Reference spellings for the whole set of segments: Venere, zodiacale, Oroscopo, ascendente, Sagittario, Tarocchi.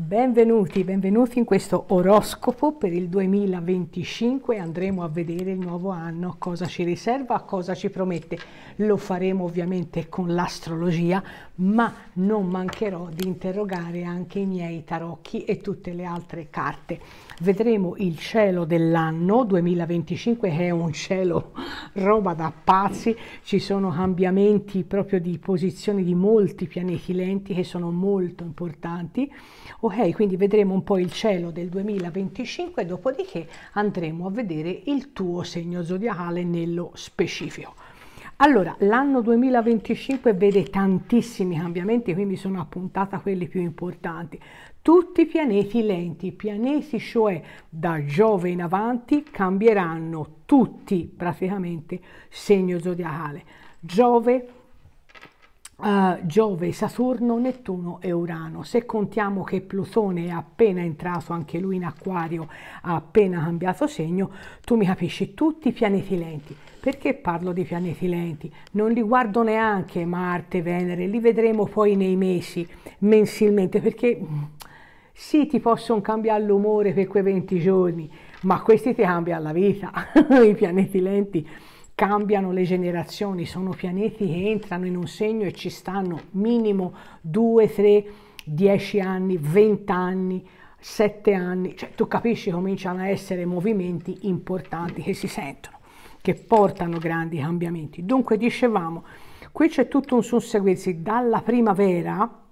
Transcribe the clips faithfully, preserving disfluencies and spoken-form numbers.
Benvenuti, benvenuti in questo oroscopo per il duemilaventicinque. Andremo a vedere il nuovo anno, cosa ci riserva, cosa ci promette. Lo faremo ovviamente con l'astrologia, ma non mancherò di interrogare anche i miei tarocchi e tutte le altre carte. Vedremo il cielo dell'anno duemilaventicinque, che è un cielo roba da pazzi. Ci sono cambiamenti proprio di posizioni di molti pianeti lenti che sono molto importanti. Ok, quindi vedremo un po' il cielo del duemilaventicinque, dopodiché andremo a vedere il tuo segno zodiacale nello specifico. Allora, l'anno duemilaventicinque vede tantissimi cambiamenti, quindi sono appuntata quelli più importanti. Tutti i pianeti lenti, pianeti cioè da Giove in avanti, cambieranno tutti praticamente segno zodiacale. Giove, Uh, Giove, Saturno, Nettuno e Urano. Se contiamo che Plutone è appena entrato anche lui in Acquario, ha appena cambiato segno, tu mi capisci, tutti i pianeti lenti. Perché parlo di pianeti lenti? Non li guardo neanche Marte, Venere, li vedremo poi nei mesi, mensilmente, perché sì, ti possono cambiare l'umore per quei venti giorni, ma questi ti cambiano la vita, i pianeti lenti. Cambiano le generazioni, sono pianeti che entrano in un segno e ci stanno minimo due, tre, dieci anni, venti anni, sette anni, cioè tu capisci, cominciano a essere movimenti importanti che si sentono, che portano grandi cambiamenti. Dunque dicevamo, qui c'è tutto un susseguirsi dalla primavera,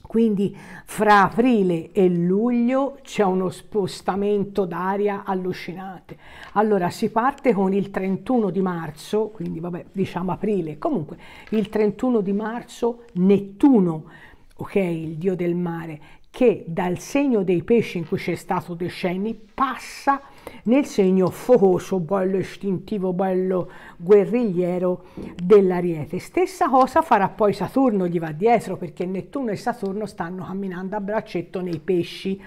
quindi fra aprile e luglio c'è uno spostamento d'aria allucinante. Allora si parte con il trentuno di marzo, quindi vabbè diciamo aprile, comunque il trentuno di marzo Nettuno, ok, il dio del mare, che dal segno dei pesci in cui c'è stato decenni passa nel segno focoso, bello istintivo, bello guerrigliero dell'Ariete. Stessa cosa farà poi Saturno, gli va dietro, perché Nettuno e Saturno stanno camminando a braccetto nei pesci,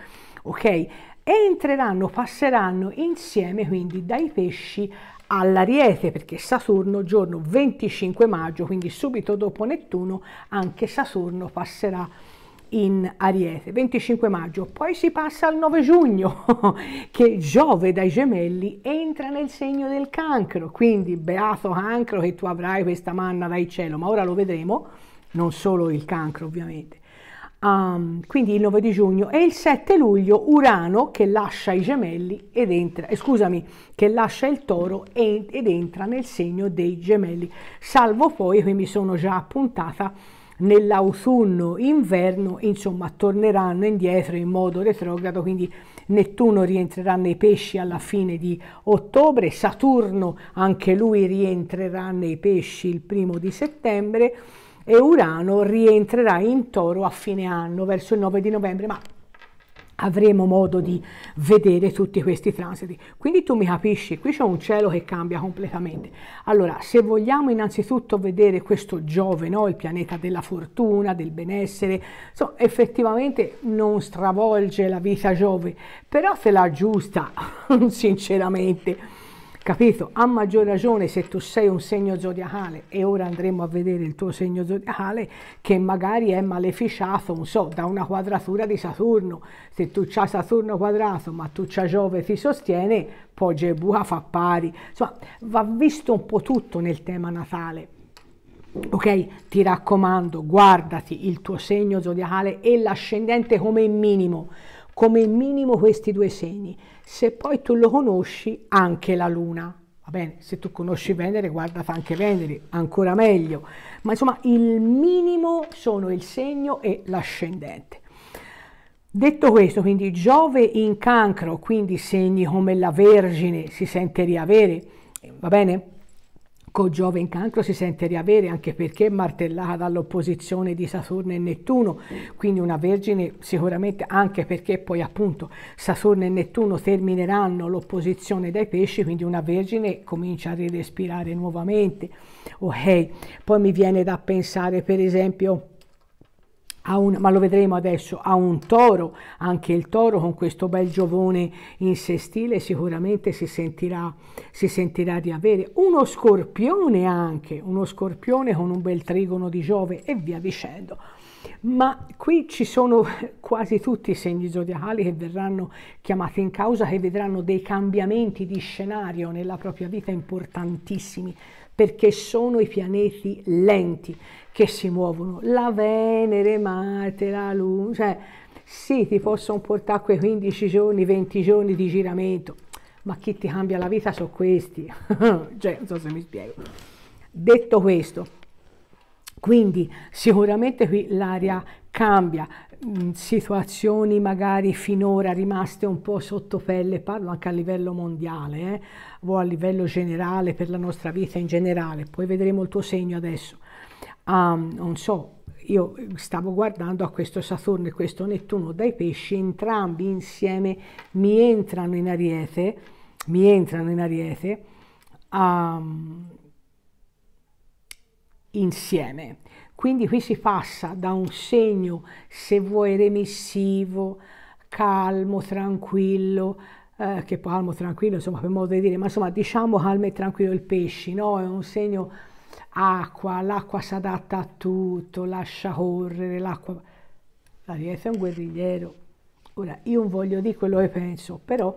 ok? Entreranno, passeranno insieme quindi dai pesci all'Ariete, perché Saturno giorno venticinque maggio, quindi subito dopo Nettuno, anche Saturno passerà in Ariete, venticinque maggio. Poi si passa al nove giugno che Giove dai gemelli entra nel segno del Cancro, quindi beato Cancro che tu avrai questa manna dal cielo, ma ora lo vedremo, non solo il Cancro ovviamente. Um, quindi il nove di giugno e il sette luglio Urano che lascia i gemelli ed entra, eh, scusami, che lascia il toro ed, ed entra nel segno dei gemelli, salvo poi che mi sono già appuntata nell'autunno, inverno, insomma, torneranno indietro in modo retrogrado, quindi Nettuno rientrerà nei pesci alla fine di ottobre, Saturno anche lui rientrerà nei pesci il primo di settembre e Urano rientrerà in toro a fine anno, verso il nove di novembre, ma avremo modo di vedere tutti questi transiti. Quindi tu mi capisci, qui c'è un cielo che cambia completamente. Allora, se vogliamo innanzitutto vedere questo Giove, no? Il pianeta della fortuna, del benessere, insomma, effettivamente non stravolge la vita Giove, però te la aggiusta, sinceramente. Capito? A maggior ragione se tu sei un segno zodiacale, e ora andremo a vedere il tuo segno zodiacale, che magari è maleficiato, non so, da una quadratura di Saturno. Se tu c'hai Saturno quadrato ma tu c'hai Giove ti sostiene, poi Gebuha fa pari. Insomma, va visto un po' tutto nel tema natale. Ok? Ti raccomando, guardati il tuo segno zodiacale e l'ascendente come minimo. Come minimo questi due segni, se poi tu lo conosci anche la luna, va bene, se tu conosci Venere guardata anche Venere, ancora meglio, ma insomma il minimo sono il segno e l'ascendente. Detto questo, quindi Giove in Cancro, quindi segni come la Vergine si sente riavere, va bene? Con Giove in Cancro si sente riavere, anche perché è martellata dall'opposizione di Saturno e Nettuno, quindi una Vergine sicuramente, anche perché poi appunto Saturno e Nettuno termineranno l'opposizione dai pesci, quindi una Vergine comincia a rirespirare nuovamente. Ok, poi mi viene da pensare per esempio a un, ma lo vedremo adesso, a un toro, anche il toro con questo bel giovone in sestile sicuramente si sentirà, si sentirà di avere, uno scorpione anche, uno scorpione con un bel trigono di Giove e via dicendo. Ma qui ci sono quasi tutti i segni zodiacali che verranno chiamati in causa, che vedranno dei cambiamenti di scenario nella propria vita importantissimi, perché sono i pianeti lenti che si muovono, la Venere, Marte, la Luna, cioè sì, ti possono portare quei quindici giorni, venti giorni di giramento, ma chi ti cambia la vita sono questi, cioè non so se mi spiego. Detto questo, quindi sicuramente qui l'aria cambia, situazioni magari finora rimaste un po' sotto pelle, parlo anche a livello mondiale eh, o a livello generale per la nostra vita in generale, poi vedremo il tuo segno adesso. Um, non so, io stavo guardando a questo Saturno e questo Nettuno dai pesci, entrambi insieme mi entrano in Ariete, mi entrano in Ariete um, insieme. Quindi qui si passa da un segno, se vuoi, remissivo, calmo, tranquillo, eh, che poi calmo, tranquillo, insomma, per modo di dire, ma insomma, diciamo calmo e tranquillo il pesci, no? È un segno acqua, l'acqua si adatta a tutto, lascia correre, l'acqua... L'Ariete è un guerrigliero. Ora, io non voglio dire quello che penso, però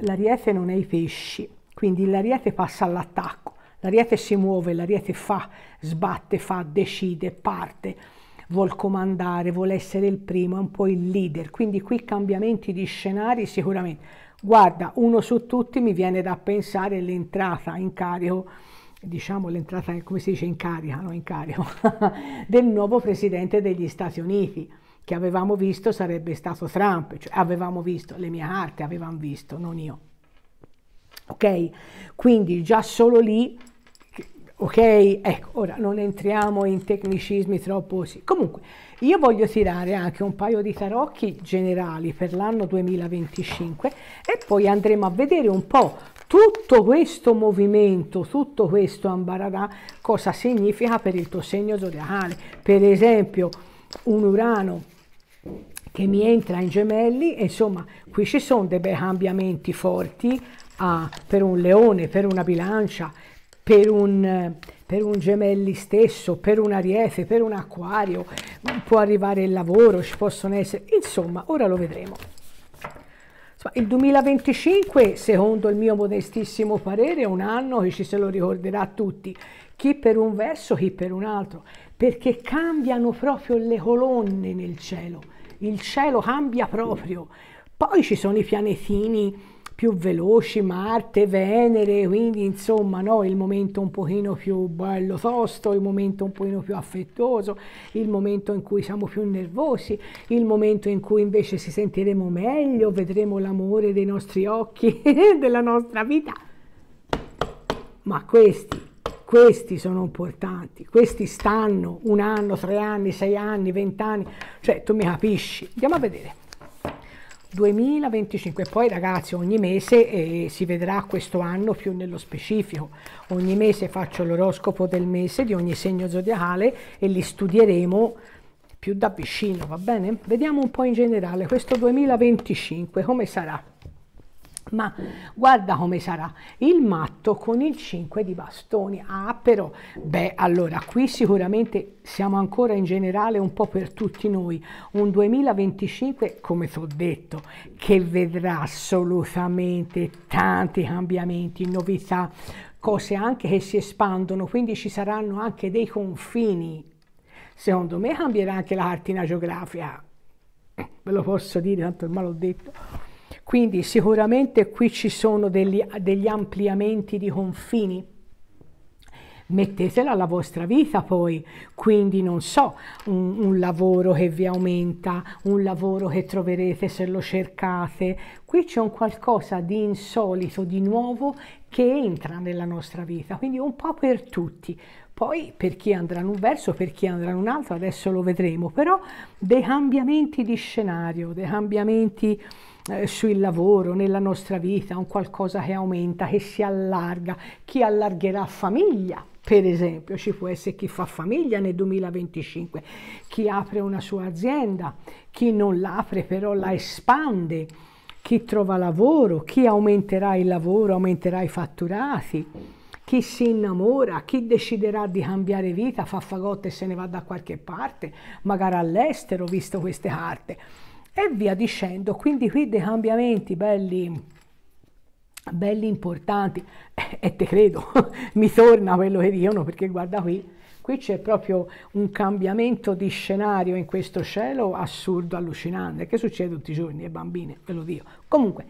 l'Ariete non è i pesci, quindi l'Ariete passa all'attacco. L'Ariete si muove, l'Ariete fa, sbatte, fa, decide, parte, vuol comandare, vuole essere il primo, è un po' il leader. Quindi qui cambiamenti di scenari sicuramente. Guarda, uno su tutti mi viene da pensare l'entrata in carico, diciamo l'entrata, come si dice, in carica, no, in carico, del nuovo presidente degli Stati Uniti, che avevamo visto sarebbe stato Trump, cioè avevamo visto, le mie carte avevamo visto, non io. Ok? Quindi già solo lì... Ok, ecco, ora non entriamo in tecnicismi troppo, sì. Comunque, io voglio tirare anche un paio di tarocchi generali per l'anno duemilaventicinque e poi andremo a vedere un po' tutto questo movimento, tutto questo ambaradà, cosa significa per il tuo segno zodiacale. Per esempio, un Urano che mi entra in Gemelli, e insomma, qui ci sono dei bei cambiamenti forti ah, per un Leone, per una Bilancia, Per un, per un Gemelli stesso, per un Ariete, per un Acquario, può arrivare il lavoro, ci possono essere, insomma, ora lo vedremo. Insomma, il duemilaventicinque, secondo il mio modestissimo parere, è un anno che ci se lo ricorderà tutti, chi per un verso, chi per un altro, perché cambiano proprio le colonne nel cielo, il cielo cambia proprio, poi ci sono i pianetini più veloci, Marte, Venere, quindi insomma, no, il momento un pochino più bello tosto, il momento un pochino più affettuoso, il momento in cui siamo più nervosi, il momento in cui invece ci sentiremo meglio, vedremo l'amore dei nostri occhi, della nostra vita. Ma questi, questi sono importanti, questi stanno un anno, tre anni, sei anni, vent'anni, cioè tu mi capisci, andiamo a vedere. duemilaventicinque, poi ragazzi ogni mese eh, si vedrà questo anno più nello specifico, ogni mese faccio l'oroscopo del mese di ogni segno zodiacale e li studieremo più da vicino, va bene? Vediamo un po' in generale questo duemilaventicinque come sarà, ma guarda come sarà il matto con il cinque di bastoni. Ah però, beh, allora qui sicuramente siamo ancora in generale un po' per tutti noi, un duemilaventicinque come ti ho detto che vedrà assolutamente tanti cambiamenti, novità, cose anche che si espandono, quindi ci saranno anche dei confini, secondo me cambierà anche la cartina geografica, ve lo posso dire, tanto ormai l'ho detto. Quindi sicuramente qui ci sono degli, degli ampliamenti di confini, mettetela alla vostra vita poi, quindi non so, un, un lavoro che vi aumenta, un lavoro che troverete se lo cercate, qui c'è un qualcosa di insolito, di nuovo che entra nella nostra vita, quindi un po' per tutti. Poi per chi andrà in un verso, per chi andrà in un altro, adesso lo vedremo, però dei cambiamenti di scenario, dei cambiamenti eh, sul lavoro, nella nostra vita, un qualcosa che aumenta, che si allarga, chi allargherà famiglia, per esempio, ci può essere chi fa famiglia nel duemilaventicinque, chi apre una sua azienda, chi non l'apre però la espande, chi trova lavoro, chi aumenterà il lavoro, aumenterà i fatturati, chi si innamora, chi deciderà di cambiare vita, fa fagotte e se ne va da qualche parte, magari all'estero, visto queste carte, e via dicendo. Quindi qui dei cambiamenti belli belli importanti, e, e te credo, mi torna quello che dicono, perché guarda qui, qui c'è proprio un cambiamento di scenario in questo cielo assurdo, allucinante, che succede tutti i giorni, e bambine, ve lo dico. Comunque,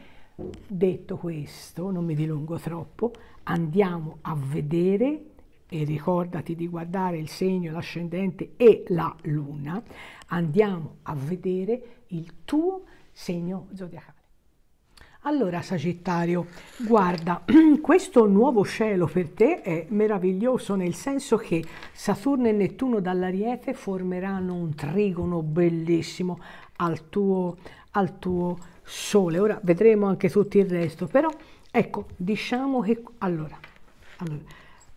detto questo, non mi dilungo troppo, andiamo a vedere, e ricordati di guardare il segno, l'ascendente e la luna, andiamo a vedere il tuo segno zodiacale. Allora Sagittario, guarda, questo nuovo cielo per te è meraviglioso, nel senso che Saturno e Nettuno dall'Ariete formeranno un trigono bellissimo al tuo, al tuo Sole. Ora vedremo anche tutto il resto, però ecco, diciamo che allora, allora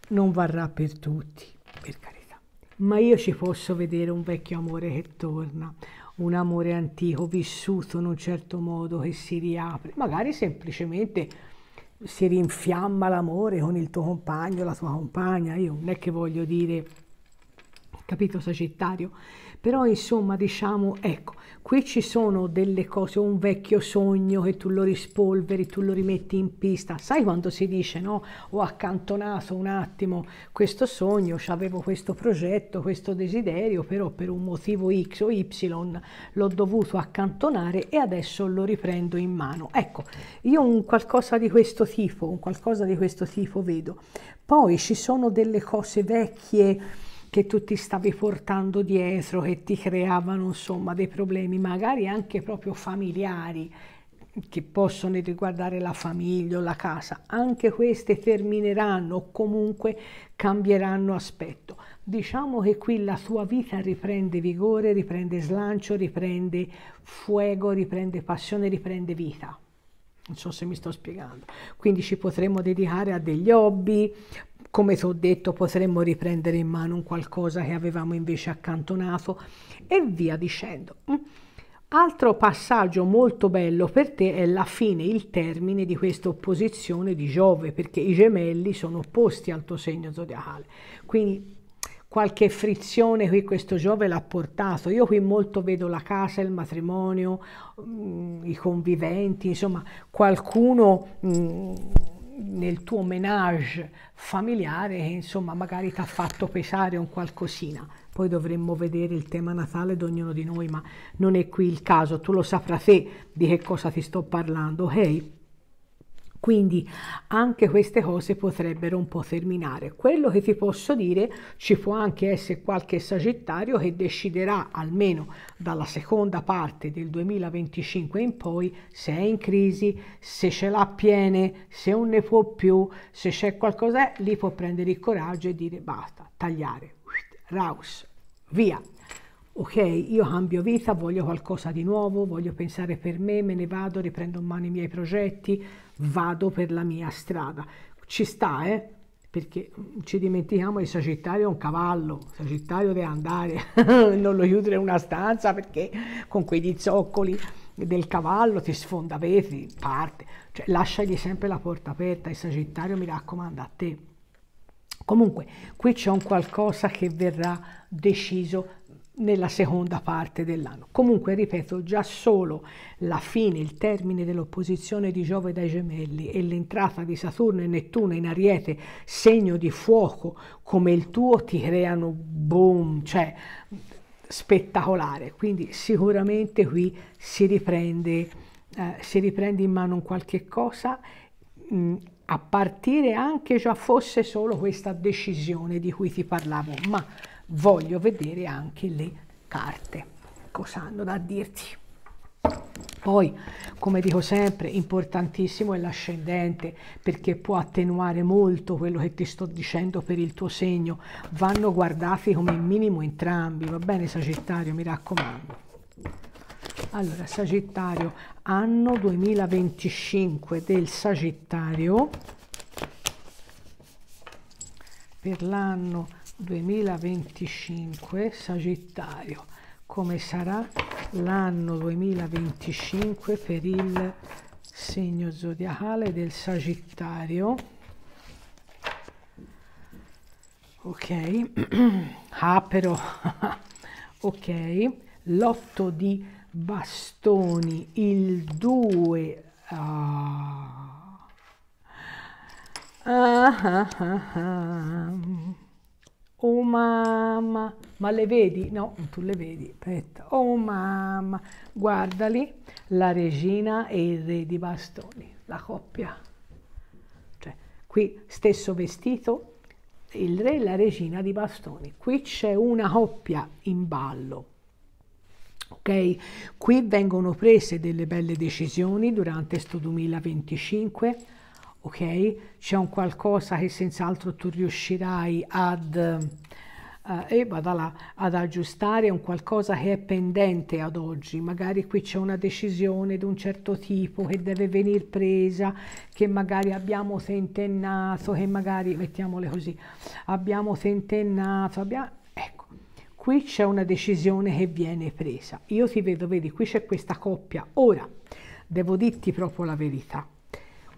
non varrà per tutti, per carità, ma io ci posso vedere un vecchio amore che torna, un amore antico vissuto in un certo modo che si riapre, magari semplicemente si rinfiamma l'amore con il tuo compagno, la tua compagna, io non è che voglio dire, capito Sagittario? Però insomma diciamo, ecco, qui ci sono delle cose, un vecchio sogno che tu lo rispolveri, tu lo rimetti in pista, sai quando si dice, no, ho accantonato un attimo questo sogno, c'avevo questo progetto, questo desiderio, però per un motivo X o Y l'ho dovuto accantonare e adesso lo riprendo in mano. Ecco, io un qualcosa di questo tipo, un qualcosa di questo tipo vedo. Poi ci sono delle cose vecchie che tu ti stavi portando dietro, che ti creavano insomma dei problemi, magari anche proprio familiari, che possono riguardare la famiglia o la casa, anche queste termineranno o comunque cambieranno aspetto. Diciamo che qui la tua vita riprende vigore, riprende slancio, riprende fuoco, riprende passione, riprende vita. Non so se mi sto spiegando. Quindi ci potremmo dedicare a degli hobby. Come ti ho detto, potremmo riprendere in mano un qualcosa che avevamo invece accantonato e via dicendo. Altro passaggio molto bello per te è la fine, il termine di questa opposizione di Giove, perché i gemelli sono opposti al tuo segno zodiacale. Quindi qualche frizione qui questo Giove l'ha portato. Io qui molto vedo la casa, il matrimonio, i conviventi, insomma qualcuno nel tuo menage familiare che insomma magari ti ha fatto pesare un qualcosina. Poi dovremmo vedere il tema natale di ognuno di noi, ma non è qui il caso, tu lo saprai te di che cosa ti sto parlando, ok? Quindi anche queste cose potrebbero un po' terminare. Quello che ti posso dire, ci può anche essere qualche Sagittario che deciderà, almeno dalla seconda parte del duemilaventicinque in poi, se è in crisi, se ce l'ha piene, se non ne può più, se c'è qualcosa, lì può prendere il coraggio e dire basta, tagliare, raus, via. Ok, io cambio vita, voglio qualcosa di nuovo, voglio pensare per me, me ne vado, riprendo in mano i miei progetti, vado per la mia strada. Ci sta, eh? Perché ci dimentichiamo che Sagittario è un cavallo, Sagittario deve andare, non lo chiudere in una stanza perché con quegli zoccoli del cavallo ti sfonda vetri, parte. Cioè lasciagli sempre la porta aperta, il Sagittario mi raccomanda a te. Comunque, qui c'è un qualcosa che verrà deciso nella seconda parte dell'anno. Comunque ripeto, già solo la fine, il termine dell'opposizione di Giove dai gemelli e l'entrata di Saturno e Nettuno in Ariete, segno di fuoco come il tuo, ti creano boom, cioè spettacolare. Quindi sicuramente qui si riprende, eh, si riprende in mano un qualche cosa, mh, a partire anche già fosse solo questa decisione di cui ti parlavo, ma voglio vedere anche le carte, cosa hanno da dirti. Poi, come dico sempre, importantissimo è l'ascendente, perché può attenuare molto quello che ti sto dicendo per il tuo segno. Vanno guardati come minimo entrambi, va bene Sagittario, mi raccomando. Allora, Sagittario, anno duemilaventicinque del Sagittario, per l'anno duemilaventicinque Sagittario, come sarà l'anno duemilaventicinque per il segno zodiacale del Sagittario? ok. Ah, però ok, l'otto di bastoni, il due. Ah. Ah, ah, ah, ah. Oh mamma, ma le vedi? No, tu le vedi, aspetta. Oh mamma, guardali, la regina e il re di bastoni, la coppia. Cioè, qui stesso vestito, il re e la regina di bastoni. Qui c'è una coppia in ballo. Okay. Qui vengono prese delle belle decisioni durante sto duemilaventicinque, ok? C'è un qualcosa che senz'altro tu riuscirai ad, eh, eh, vada là, ad aggiustare, un qualcosa che è pendente ad oggi. Magari qui c'è una decisione di un certo tipo che deve venire presa, che magari abbiamo tentennato, che magari, mettiamole così, abbiamo tentennato, abbiamo... Qui c'è una decisione che viene presa. Io ti vedo, vedi, qui c'è questa coppia. Ora, devo dirti proprio la verità.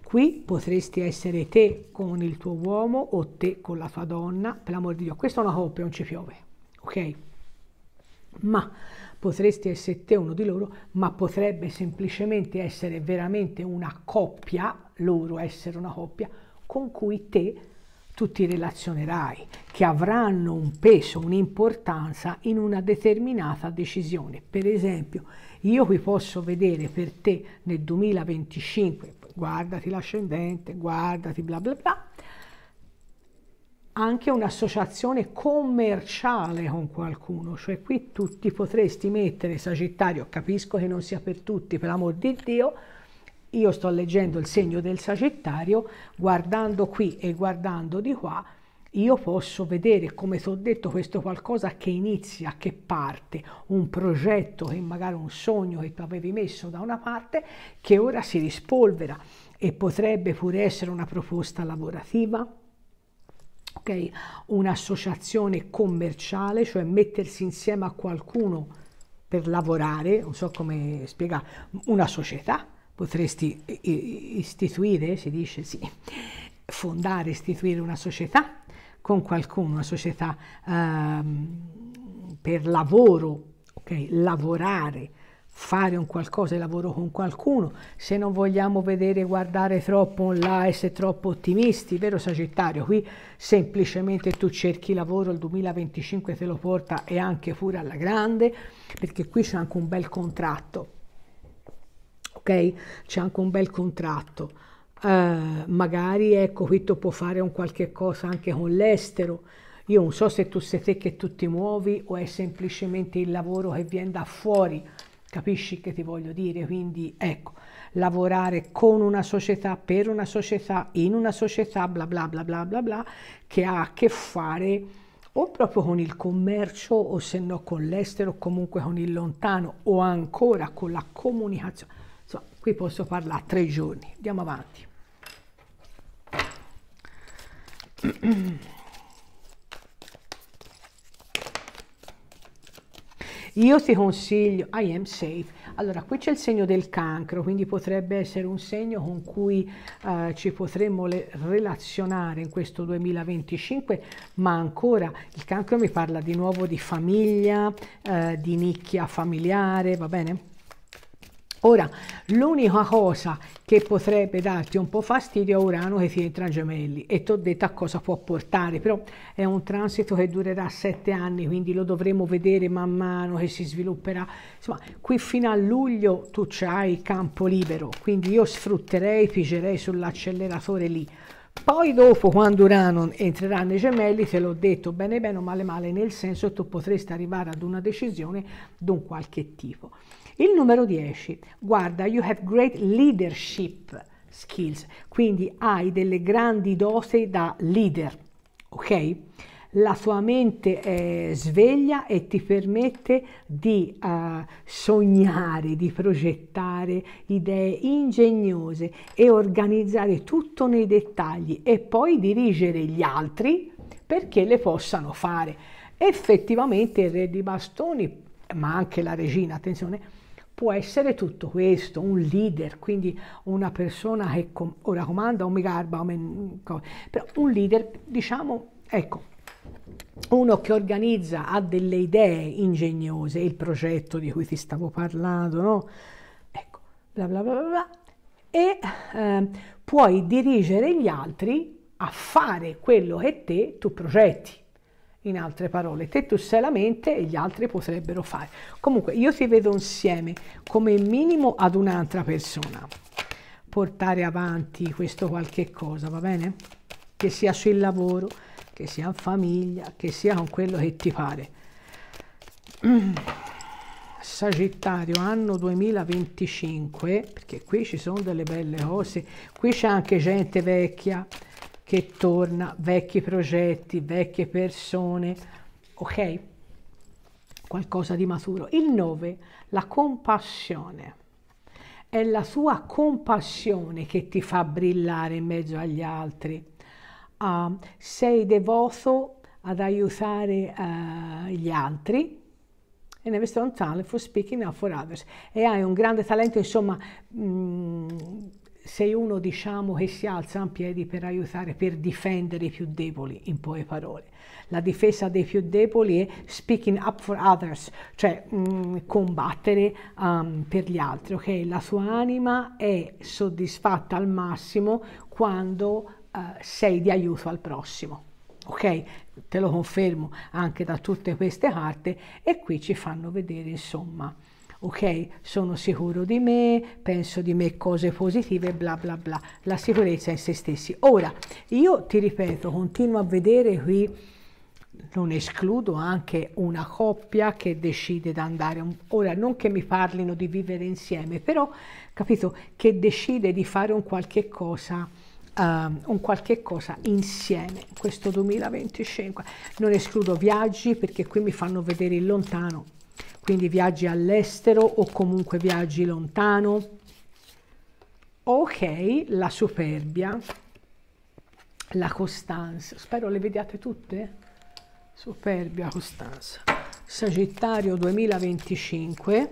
Qui potresti essere te con il tuo uomo o te con la tua donna. Per l'amor di Dio, questa è una coppia, non ci piove, ok? Ma potresti essere te uno di loro, ma potrebbe semplicemente essere veramente una coppia, loro essere una coppia, con cui te... tu ti relazionerai, che avranno un peso, un'importanza in una determinata decisione. Per esempio, io qui posso vedere per te nel duemilaventicinque, guardati l'ascendente, guardati bla bla bla, anche un'associazione commerciale con qualcuno, cioè qui tu ti potresti mettere, Sagittario, capisco che non sia per tutti, per l'amor di Dio, io sto leggendo il segno del Sagittario, guardando qui e guardando di qua, io posso vedere, come ti ho detto, questo qualcosa che inizia, che parte, un progetto, che magari un sogno che tu avevi messo da una parte, che ora si rispolvera e potrebbe pure essere una proposta lavorativa, okay? Un'associazione commerciale, cioè mettersi insieme a qualcuno per lavorare, non so come spiegare, una società, potresti istituire, si dice sì, fondare, istituire una società con qualcuno, una società ehm, per lavoro, ok? Lavorare, fare un qualcosa di lavoro con qualcuno, se non vogliamo vedere, guardare troppo online, essere troppo ottimisti, vero Sagittario? Qui semplicemente tu cerchi lavoro, il duemilaventicinque te lo porta e anche pure alla grande, perché qui c'è anche un bel contratto. Okay? C'è anche un bel contratto, uh, magari ecco qui tu puoi fare un qualche cosa anche con l'estero, io non so se tu sei te che tu ti muovi o è semplicemente il lavoro che viene da fuori, capisci che ti voglio dire? Quindi ecco, lavorare con una società, per una società, in una società, bla bla bla bla bla bla, che ha a che fare o proprio con il commercio o se no con l'estero, comunque con il lontano o ancora con la comunicazione. Qui posso parlare tre giorni, andiamo avanti. Io ti consiglio, I am safe. Allora, qui c'è il segno del cancro, quindi potrebbe essere un segno con cui eh, ci potremmo le, relazionare in questo duemilaventicinque, ma ancora il cancro mi parla di nuovo di famiglia, eh, di nicchia familiare, va bene? Ora, l'unica cosa che potrebbe darti un po' fastidio è Urano che ti entra in gemelli e ti ho detto a cosa può portare, però è un transito che durerà sette anni, quindi lo dovremo vedere man mano che si svilupperà. Insomma, qui fino a luglio tu c'hai campo libero, quindi io sfrutterei, pigerei sull'acceleratore lì. Poi dopo, quando Urano entrerà nei gemelli, te l'ho detto bene bene o male male, nel senso tu potresti arrivare ad una decisione di un qualche tipo. Il numero dieci, guarda, you have great leadership skills, quindi hai delle grandi dosi da leader, ok? La tua mente è sveglia e ti permette di uh, sognare, di progettare idee ingegnose e organizzare tutto nei dettagli e poi dirigere gli altri perché le possano fare. Effettivamente il re di bastoni, ma anche la regina, attenzione, può essere tutto questo, un leader, quindi una persona che com ora comanda o mi garba, o men però un leader, diciamo, ecco, uno che organizza ha delle idee ingegnose, il progetto di cui ti stavo parlando, no? Ecco, bla bla bla bla, bla e eh, puoi dirigere gli altri a fare quello che te tu progetti. In altre parole, te tu sei la mente e gli altri potrebbero fare. Comunque io ti vedo insieme come minimo ad un'altra persona portare avanti questo qualche cosa, va bene? Che sia sul lavoro, che sia in famiglia, che sia con quello che ti pare. Sagittario, anno duemilaventicinque, perché qui ci sono delle belle cose, qui c'è anche gente vecchia che torna, vecchi progetti, vecchie persone, ok? Qualcosa di maturo. Il nove, la compassione. È la sua compassione che ti fa brillare in mezzo agli altri. Uh, sei devoto ad aiutare uh, gli altri. E ne avessi un talent for speaking out for others. E hai un grande talento, insomma... Mh, sei uno, diciamo, che si alza in piedi per aiutare, per difendere i più deboli, in poche parole. La difesa dei più deboli è speaking up for others, cioè mh, combattere um, per gli altri, ok? La sua anima è soddisfatta al massimo quando uh, sei di aiuto al prossimo, ok? Te lo confermo anche da tutte queste carte, e qui ci fanno vedere, insomma, ok, sono sicuro di me, penso di me cose positive, bla bla bla, la sicurezza in se stessi. Ora, io ti ripeto, continuo a vedere qui, non escludo anche una coppia che decide di andare, ora non che mi parlino di vivere insieme, però, capito, che decide di fare un qualche cosa, um, un qualche cosa insieme, questo duemilaventicinque. Non escludo viaggi, perché qui mi fanno vedere il lontano, quindi viaggi all'estero o comunque viaggi lontano. Ok, la superbia, la costanza. Spero le vediate tutte. Superbia, costanza. Sagittario duemilaventicinque.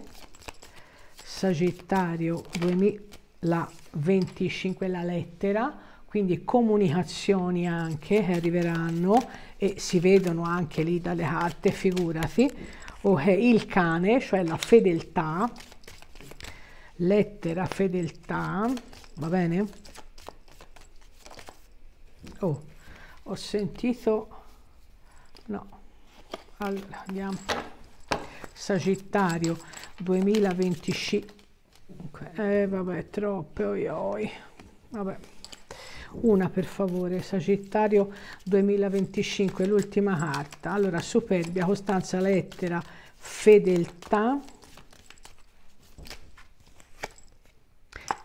Sagittario duemilaventicinque, la lettera. Quindi comunicazioni anche che arriveranno e si vedono anche lì dalle carte, figurati. Okay, il cane, cioè la fedeltà, lettera fedeltà, va bene? Oh, ho sentito, no, allora, andiamo, Sagittario duemilaventicinque, eh vabbè, troppe, oi oi, vabbè, una per favore, Sagittario duemilaventicinque, l'ultima carta. Allora, superbia, costanza, lettera, fedeltà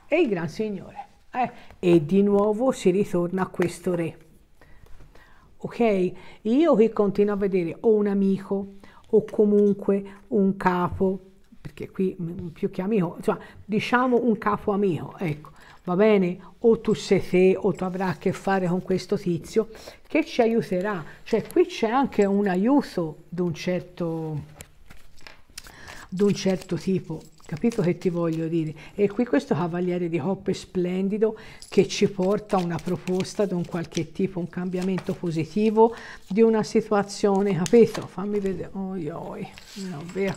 e il Gran Signore. Eh, e di nuovo si ritorna a questo re. Ok? Io qui continuo a vedere o un amico o comunque un capo, perché qui più che amico, insomma, diciamo un capo amico, ecco. Va bene? O tu sei te, o tu avrai a che fare con questo tizio che ci aiuterà. Cioè qui c'è anche un aiuto d'un certo, d'un certo tipo, capito che ti voglio dire? E qui questo cavaliere di coppe splendido che ci porta una proposta di un qualche tipo, un cambiamento positivo di una situazione, capito? Fammi vedere, oi oi, no, via.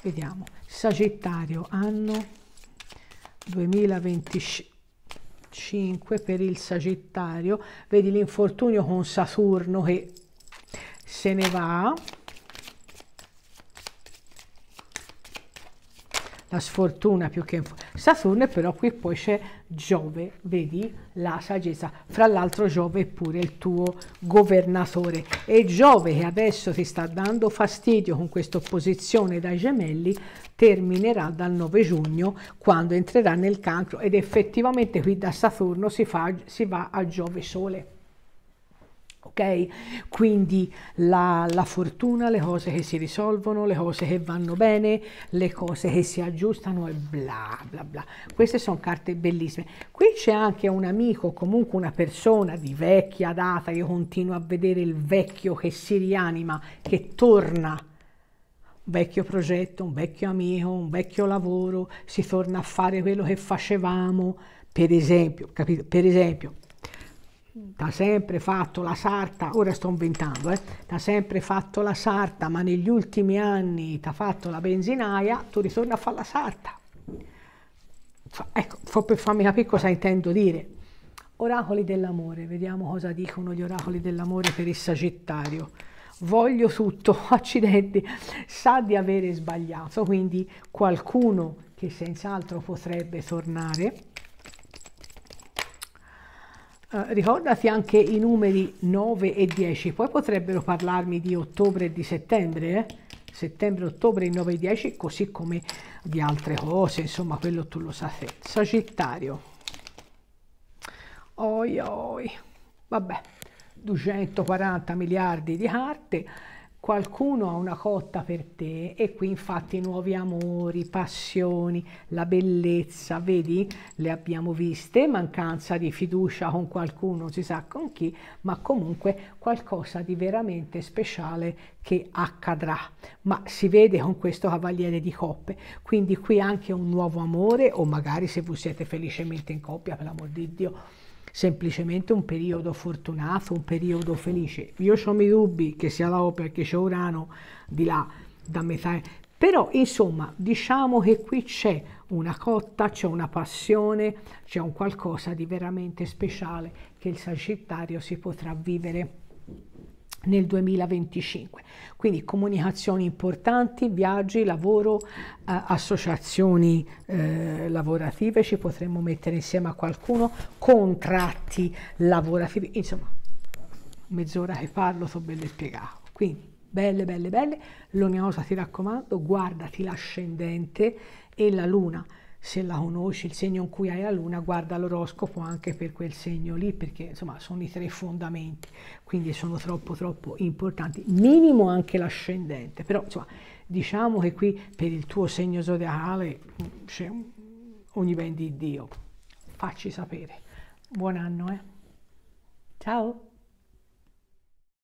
Vediamo, Sagittario, anno... duemilaventicinque per il Sagittario, vedi l'infortunio con Saturno che se ne va, la sfortuna più che Saturno, però qui poi c'è Giove, vedi la saggezza, fra l'altro Giove è pure il tuo governatore, e Giove che adesso ti sta dando fastidio con questa opposizione dai gemelli terminerà dal nove giugno quando entrerà nel Cancro, ed effettivamente qui da Saturno si, fa, si va a Giove Sole. Ok? Quindi la, la fortuna, le cose che si risolvono, le cose che vanno bene, le cose che si aggiustano e bla bla bla. Queste sono carte bellissime. Qui c'è anche un amico, comunque una persona di vecchia data, io continuo a vedere il vecchio che si rianima, che torna. Un vecchio progetto, un vecchio amico, un vecchio lavoro, si torna a fare quello che facevamo, per esempio, capito? Per esempio. t'ha sempre fatto la sarta, ora sto inventando, eh, t'ha sempre fatto la sarta, ma negli ultimi anni t'ha fatto la benzinaia, tu ritorni a fare la sarta. Ecco, per farmi capire cosa intendo dire. Oracoli dell'amore, vediamo cosa dicono gli oracoli dell'amore per il Sagittario. Voglio tutto, accidenti, sa di avere sbagliato, quindi qualcuno che senz'altro potrebbe tornare. Eh, ricordati anche i numeri nove e dieci, poi potrebbero parlarmi di ottobre e di settembre, eh? Settembre, ottobre, nove e dieci, così come di altre cose, insomma, quello tu lo sai. Sagittario. Oi, oi. Vabbè, duecentoquaranta miliardi di carte, qualcuno ha una cotta per te e qui infatti nuovi amori, passioni, la bellezza, vedi? Le abbiamo viste, mancanza di fiducia con qualcuno, si sa con chi, ma comunque qualcosa di veramente speciale che accadrà, ma si vede con questo cavaliere di coppe, quindi qui anche un nuovo amore o magari se voi siete felicemente in coppia, per l'amor di Dio, semplicemente un periodo fortunato, un periodo felice. Io ho miei dubbi che sia là perché c'è Urano di là da metà, però insomma diciamo che qui c'è una cotta, c'è una passione, c'è un qualcosa di veramente speciale che il Sagittario si potrà vivere nel duemilaventicinque. Quindi comunicazioni importanti, viaggi, lavoro, eh, associazioni eh, lavorative, ci potremmo mettere insieme a qualcuno, contratti lavorativi, insomma mezz'ora che parlo so bello spiegato. Quindi belle belle belle, l'unica cosa ti raccomando, guardati l'ascendente e la luna. Se la conosci, il segno in cui hai la luna, guarda l'oroscopo anche per quel segno lì, perché insomma sono i tre fondamenti, quindi sono troppo troppo importanti, minimo anche l'ascendente, però insomma diciamo che qui per il tuo segno zodiacale c'è ogni ben di Dio. Facci sapere. Buon anno, eh? Ciao!